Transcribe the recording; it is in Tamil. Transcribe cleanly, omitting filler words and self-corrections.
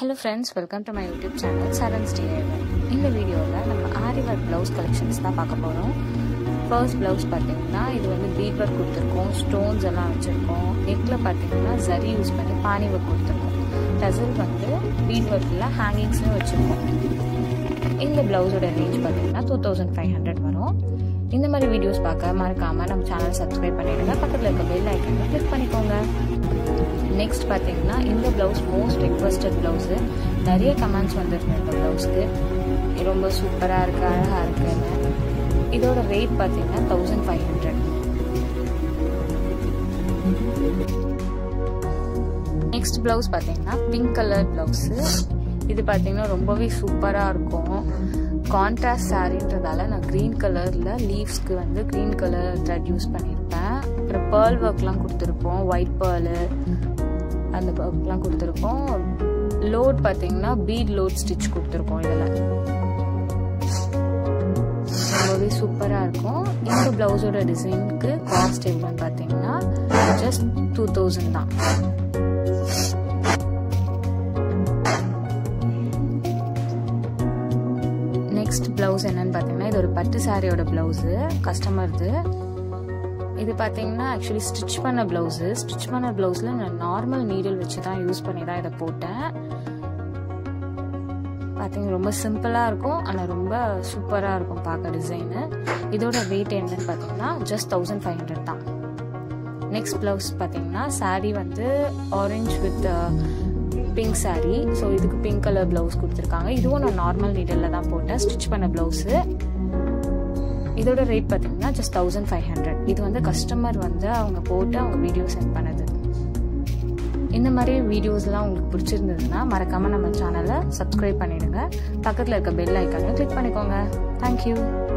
Hello friends, welcome to my YouTube channel Sarans DIY. In the video la nama aari work blouse collections da paakaporom. First blouse pathina idu vandu bead work kuduthirkom, stones alla vechirukom. Neck la pathina zari use panni pani work kuduthirkom. Tassel vandu bead work la hangings la vechirukom. Indha blouse oda range pathina 2500 varum. Indha mari videos paaka marakama nam channel subscribe pannidunga, pakkatula irukka bell icon la click pannikonga. Next பாத்தீங்கன்னா இந்த blouse most requested blouse நிறைய கமெண்ட்ஸ் வந்திருக்கு இந்த blouseக்கு ரொம்ப சூப்பரா இருக்கு அழகா இருக்குன்னு இதோட ரேட் பாத்தீங்கன்னா 1500 நெக்ஸ்ட் blouse பாத்தீங்கன்னா pink color blouse இது பாத்தீங்கன்னா ரொம்பவே சூப்பரா இருக்கும் கான்ட்ராஸ்ட் சாரின்றதால நான் green கலர்ல லீவ்ஸ்க்கு வந்து green color thread யூஸ் பண்ணிருப்பேன் அப்புறம் pearl workலாம் கொடுத்திருப்போம் white pearl அந்த பர்க்லாம் கொடுத்திருக்கோம் லோட் பாத்தீங்கன்னா பீட் லோட் ஸ்டிட்ச் கொடுத்திருக்கோம் இதெல்லாம் ரொம்பவே சூப்பரா இருக்கும் இந்த பிளவுஸோட டிசைனுக்கு காஸ்ட் எவ்வளவுன்னு பாத்தீங்கன்னா just 2000 தான் நெக்ஸ்ட் பிளவுஸ் என்னன்னு பாத்தீங்கன்னா இது ஒரு பட்டு சாரியோட பிளவுஸ் கஸ்டமர்து இது பாத்தீங்கன்னா एक्चुअली ஸ்டிட்ச் பண்ண ப்лауஸ்ல நான் நார்மல் நீடில் வச்சு தான் யூஸ் பண்ணி தான் இத போட்டேன் பாத்தீங்க ரொம்ப சிம்பிளா இருக்கும் ஆனா ரொம்ப சூப்பரா இருக்கும் பாக்க டிசைன் இதோட weight என்ன பாத்தீங்கன்னா just 1500 தான் நெக்ஸ்ட் ப்лауஸ் பாத்தீங்கன்னா saree வந்து orange with pink saree so இதுக்கு pink color blouse கொடுத்திருக்காங்க இதுவும் நான் நார்மல் நீடில்ல தான் போட்டேன் ஸ்டிட்ச் பண்ண ப்лауஸ் இதோட ரேட் பாத்தீங்கன்னா just 1500 இது வந்து கஸ்டமர் வந்து அவங்க போட்டு அவங்க வீடியோ சென்ட் பண்ணது இந்த மாதிரி வீடியோஸ்லாம் உங்களுக்கு பிடிச்சிருந்ததுன்னா மறக்காம நம்ம சேனலை சப்ஸ்கிரைப் பண்ணிடுங்க பக்கத்துல இருக்க பெல் ஐகானை கிளிக் பண்ணிக்கோங்க Thank you